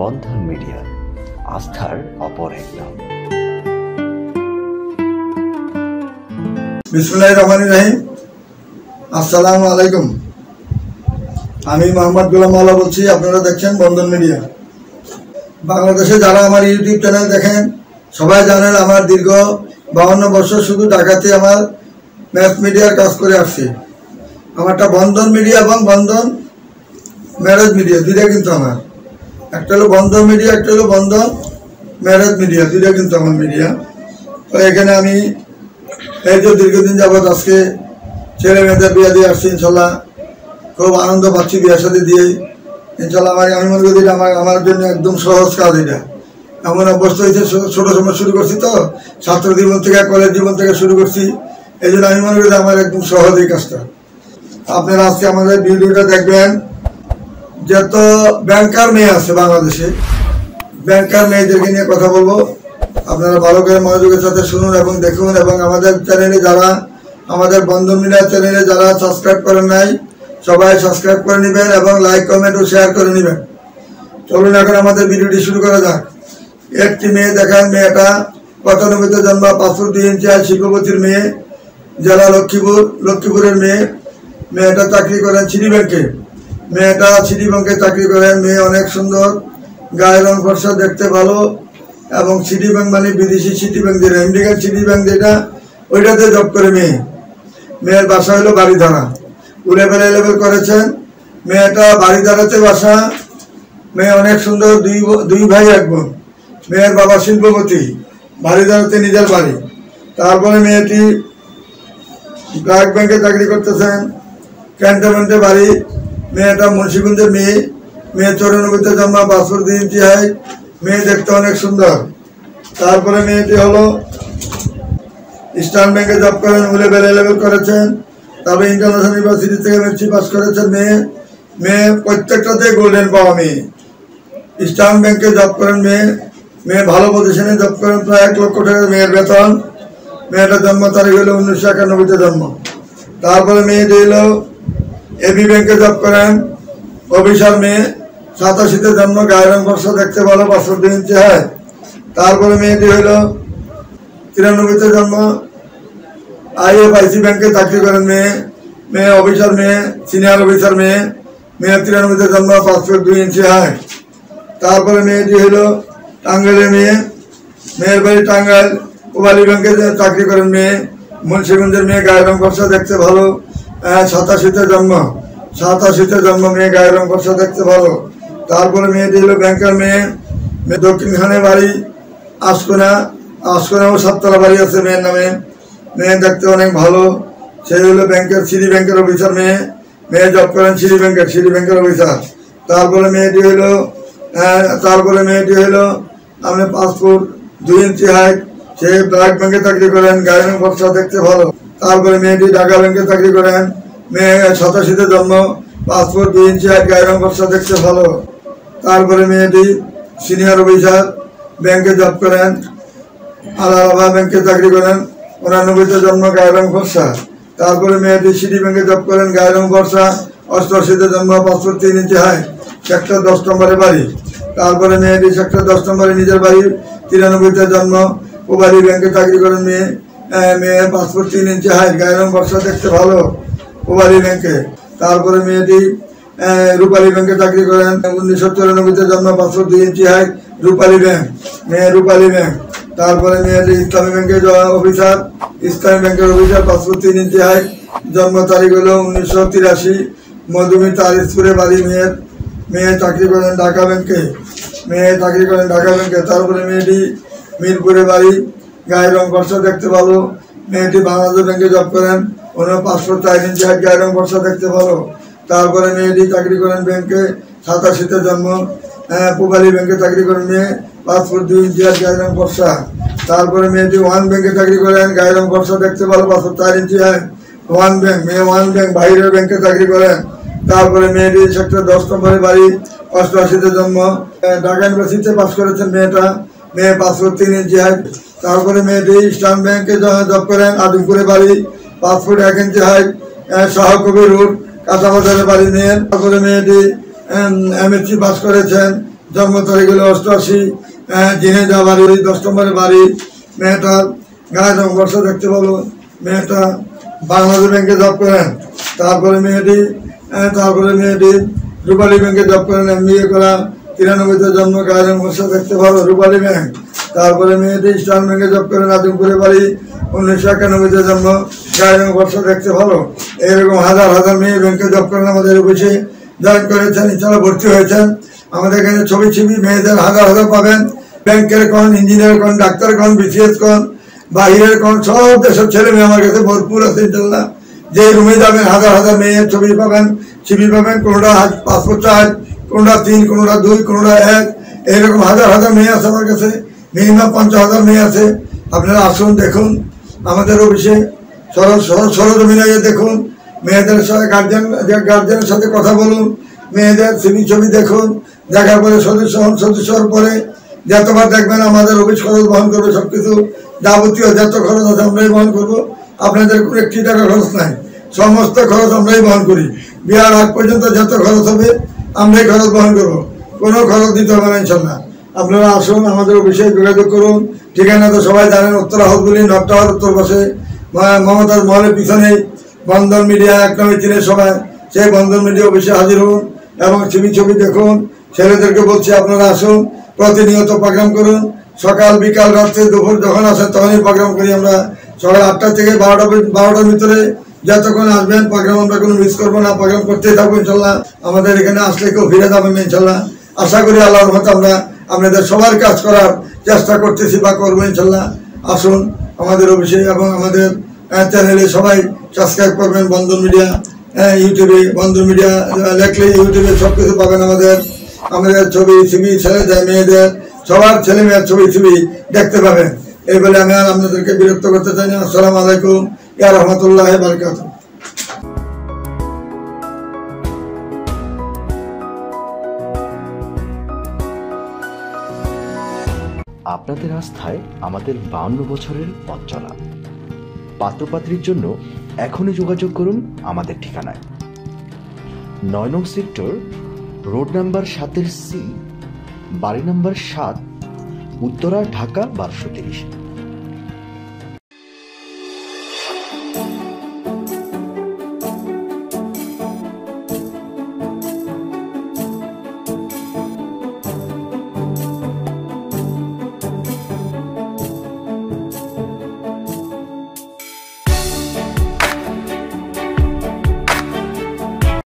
বন্ধন media আস্থার অপর এক নাম। বিসমিল্লাহির রহমানির রহিম। আসসালামু আলাইকুম। আমি মোহাম্মদ গোলাম মাওলা বলছি, আপনারা দেখছেন বন্ধন মিডিয়া। বাংলাদেশে যারা আমার ইউটিউব চ্যানেল দেখেন সবাই জানেন আমার দীর্ঘ 52 বছর শুধু ঢাকাতে আমার ম্যাথ মিডিয়ার কাজ করে আসছি। আমারটা বন্ধন মিডিয়া এবং বন্ধন ম্যারেজ মিডিয়া, দুইটা কিন্তু আমার। একটা হলো বন্ধন মিডিয়া, একটা হলো বন্ধন ম্যারেজ মিডিয়া, দুইটা কিন্তু আমার মিডিয়া। তো এখানে আমি এই যে দীর্ঘদিন যাবৎ আজকে ছেলে মেয়েদের বিয়ে দিয়ে আসছি, ইনশাল্লাহ খুব আনন্দ পাচ্ছি বিয়ের সাথে দিয়ে। ইনশাল্লাহ আমি মনে করি আমার জন্য একদম সহজ কাজ। এটা এমন অভ্যস্ত হয়েছে, ছোটো সময় শুরু করছি, তো ছাত্র জীবন থেকে কলেজ জীবন থেকে শুরু করছি, এই জন্য আমি মনে করি আমার একদম সহজ এই কাজটা। আপনারা আজকে আমাদের ভিডিওটা দেখবেন। যত ব্যাংকার মেয়ে আছে বাংলাদেশে, ব্যাংকার মেয়েদেরকে নিয়ে কথা বলবো। আপনারা ভালো করে মনোযোগের সাথে শুনুন এবং দেখুন। এবং আমাদের চ্যানেলে যারা, আমাদের বন্ধন মিডিয়া চ্যানেলে যারা সাবস্ক্রাইব করেন নাই সবাই সাবস্ক্রাইব করে নেবেন এবং লাইক কমেন্ট ও শেয়ার করে নেবেন। চলুন এখন আমাদের ভিডিওটি শুরু করা যাক। একটি মেয়ে দেখেন, মেয়েটা 95-তে জন্ম, 5'2" শিল্পপতির মেয়ে, জেলা লক্ষ্মীপুর, লক্ষ্মীপুরের মেয়ে। মেয়েটা চাকরি করেন সিটি ব্যাংকে, মেয়েটা সিটি ব্যাংকে চাকরি করেন। মেয়ে অনেক সুন্দর, গায়ের রং ফর্সা, দেখতে ভালো, এবং সিটি ব্যাংক মানে বিদেশি সিটি ব্যাংক যেটা, আমেরিকান সিটি ব্যাংক যেটা, ওইটাতে জব করে মেয়ে। মেয়ের বাসা হলো বাড়িধারা, উলেবেল এলেবেল করেছেন। মেয়েটা বাড়িধারাতে বাসা। মেয়ে অনেক সুন্দর, দুই ভাই এক বোন। মেয়ের বাবা শিল্পপতি, বাড়িধারাতে নিজের বাড়ি। তারপরে মেয়েটি ব্র্যাক ব্যাংকে চাকরি করতেছেন, ক্যান্টনমেন্টে বাড়ি। মেয়েটা মুন্সিগঞ্জের মেয়ে। মেয়ে 94-তে জন্ম, 5'2" হাইট। মেয়ে দেখতে অনেক সুন্দর। তারপরে মেয়েটি হলো স্টার্ন ব্যাংকে জব করেন, উলেবেল এলেবেল করেছেন। তবে ইন্টারন্যাশনাল ইউনিভার্সিটি থেকে মেট্রিক পাস করেছেন মেয়ে। মেয়ে প্রত্যেকটাতে গোল্ডেন পাওয়া মেয়ে। স্টার্ন ব্যাংকে জব করেন মেয়ে। মেয়ে ভালো পজিশনে জব করেন, প্রায় 1,00,000 টাকা মেয়ের বেতন। মেয়েটার জন্ম তারিখ হলো 1991-তে জন্ম। তারপরে মেয়েটি হলো এবি ব্যাংকে জব করেন, অফিসার মেয়ে। 87-তে জন্ম, গায়ের রং ফর্সা, দেখতে ভালো, 5'2" হয়। তারপরে মেয়েটি হলো 93-তে জন্ম, IFIC ব্যাংকে চাকরি করেন মেয়ে। মেয়ে অফিসার মেয়ে, সিনিয়র অফিসার মেয়ে। মেয়ে 93-তে জন্ম, 5'2" হয়। তারপরে মেয়েটি হলো টাঙ্গাইলের মেয়ে। মেয়ের বাড়ি টাঙ্গাইল, কোবালি ব্যাংকে চাকরি করেন মেয়ে। মুন্সিগঞ্জের মেয়ে, গায়ের রং ফর্সা, দেখতে ভালো। 87-তে জন্ম, 87-তে জন্ম, মেয়ে গায়ের রং ফর্সা, দেখতে ভালো। তারপরে মেয়েটি হলো ব্যাংকার মেয়ে। মেয়ে দক্ষিণখানে বাড়ি, আশকোনা, আশকোনাও 7তলা বাড়ি আছে মেয়ের নামে। মেয়ে দেখতে অনেক ভালো। সে হলো ব্যাংকের, সিটি ব্যাংকের অফিসার মেয়ে। মেয়ে জব করেন সিটি ব্যাংকের, সিটি ব্যাংকের অফিসার। তারপরে মেয়েটি হলো আমি 5'2" হাইট। সে ব্র্যাক ব্যাংকে চাকরি করেন, গায়ের রং ফর্সা, দেখতে ভালো। তারপরে মেয়েটি ঢাকা ব্যাংকে চাকরি করেন। মেয়ে 87-তে জন্ম, 5'2" হাইট, গায়ের রং ফর্সা, দেখতে ভালো। তারপরে মেয়েটি সিনিয়র অফিসার ব্যাংকে জব করেন, আলাদা ব্যাংকে চাকরি করেন। 99-তে জন্ম, গায়ের রং ফর্সা। তারপরে মেয়েটি সিটি ব্যাংকে জব করেন, গায়ের রং ফর্সা। 88-তে জন্ম, 5'3" হাইট। সেক্টর 10 নম্বরে বাড়ি। তারপরে মেয়েটি সেক্টর 10 নম্বরে নিজের বাড়ি। 93-তে জন্ম, কোবালি ব্যাংকে চাকরি করেন মেয়ে। মেয়ে 5'3" হাইট, গায়ের রং ফর্সা, দেখতে ভালো, কোবালি ব্যাংকে। তারপরে মেয়েটি রূপালী ব্যাংকে চাকরি করেন। 1994-তে জন্ম, 5'2" হাইট, রূপালী ব্যাংক, মেয়ে রূপালী ব্যাংক। তারপরে মেয়েটি ইসলামী ব্যাংকের অফিসার, ইসলামী ব্যাংকের অফিসার, 5'3" হাইট। জন্ম তারিখ হলো 1983, মধুমী তারিসপুরে বাড়ি মেয়ের। মেয়ে চাকরি করেন ঢাকা ব্যাংকে, মেয়ে চাকরি করেন ঢাকা ব্যাংকে। তারপরে মেয়েটি মিরপুরে বাড়ি, গায়ের রং ফর্সা, দেখতে ভালো। মেয়েটি বাংলাদেশ ব্যাংকে জব করেন, 5'4" হাইট, গায়ের রং ফর্সা, দেখতে ভালো। তারপরে মেয়েটি চাকরি করেন ব্যাংকে। 87-তে জন্ম, পোবালি ব্যাংকে চাকরি করেন মেয়ে। 5'2" হাইট, গায়ের রং ফর্সা। তারপরে মেয়েটি ওয়ান ব্যাংকে চাকরি করেন, গায়ের রং ফর্সা, দেখতে ভালো, 5'4" হাইট, ওয়ান ব্যাংক, মেয়ে ওয়ান ব্যাংক, বাইরের ব্যাংকে চাকরি করেন। তারপরে মেয়েটি সেক্টর 10 নম্বরে বাড়ি। 88-তে জন্ম, ঢাকা ইউনিভার্সিটিতে পাস করেছেন মেয়েটা। মেয়ে 5'3" হাইট। তারপরে মেয়েটি ইসলাম ব্যাংকে জব করেন, আদিমপুরে বাড়ি, 5'1" হাইট, শাহকবি রোড, কাঁচাবাজারে বাড়ি মেয়ের। তারপরে মেয়েটি MSc পাস করেছেন, जन्म तो हो गल 88 जिने जा बाड़ी 10 नम्बर बाड़ी मेटार गाँव संघर्ष देखते पाल मेटा बांग्लादेश बैंक जब करें तरह मेटी रूपाली बैंक जब करें MBA करा 93 जन्म गाँव संघर्ष देखते पाल रूपाली बैंक तरह मेटी स्टार बैंक जब करें आदिमपुरे बाड़ी 1991 जन्म गाँव संघर्ष देखते पाल ए रकम हजार हजार मे बैंक जब करें बचे जयन करा भर्ती हो छवि छिपी मे हजार हजार पा बैंकर कौन इंजिनियर कौन डाक्तर कौन BCS कौन बाहर कौन सब देश ऐले मे हमारे भरपूर आल्ला जे रूमे जाबें हजार हजार मे छवि पाबें छिपी पाबें को 5 4 3 2 1 ए रकम हजार हजार मे हमारे मिनिमाम 50,000 मे अपनारा आसन देखुन अफिसे सरजमीन देखुन मेरे गार्जियन साथे कथा बोलूँ मेरे सीवी छवि देखुन देखार पर सदस्य हन सदस्य पर जतबार देखें हमारे अफिस खरच बहन कर सबकिछ जावतियों जत खरच आज बहन करब अपन एक टाका खरच नहीं समस्त खरच हमें बहन करी विहार आग पर्यन्त जत खरच है हमें खरच बहन करब कोनो खरच दीते होबे ना इंशाल्लाह अपनारा आसन हमारे अफिसे जोगाजोग करुन ठिकाना तो सबाई जानें उत्तरा हाउसबुली नटार उत्तर पाशे ममतार महलेर पिछने बंधन मीडिया एक नामे चिने सबाई से बंधन मीडिया अफिसे हाजिर हन एबं छवि छवि देखुन सेलेदेरके बोलछि आपनारा आसन प्रतिनियत प्रोग्राम करुन सकाल बिकाल रात्रे दुपुर जखन आसेन तखनई प्रोग्राम करी आमरा सकाल 8टा थेके 12टार भितरे जतक्षण आसबेन प्रोग्राम आमरा कोनो मिस करब ना प्रोग्राम करतेई थाकबो इनशाल्लाह आमादेर एखाने आसले केउ फिरे जाबेन ना इनशाल्लाह आशा करी आल्लाहर रहमते आमरा आपनादेर सबार काज करार चेष्टा करतेछि बा करब इनशाल्लाह आसुन आमादेर अफिसे एबं आमादेर চ্যানেলে সবাই সাবস্ক্রাইব করবেন বন্ধন মিডিয়া ইউটিউবে বন্ধন মিডিয়া লেখলে ইউটিউবে সবকিছু পাবেন আমাদের আমাদের ছবি ছবি ছেলে মেয়েদের সবার ছেলে মেয়ের ছবি ছবি দেখতে পাবেন এই বলে আমি আর আপনাদেরকে বিরক্ত করতে চাই না আসসালামু আলাইকুম ইয়া রাহমাতুল্লাহি ওয়া বারাকাতুহু। আপনাদের আস্থায় আমাদের 52 বছরের পথ চলা পাত্রপাত্রীর জন্য এখনই যোগাযোগ করুন আমাদের ঠিকানায় ৯নং সেক্টর রোড নাম্বার 7 সি বাড়ি নাম্বার 7 উত্তরা ঢাকা 1230।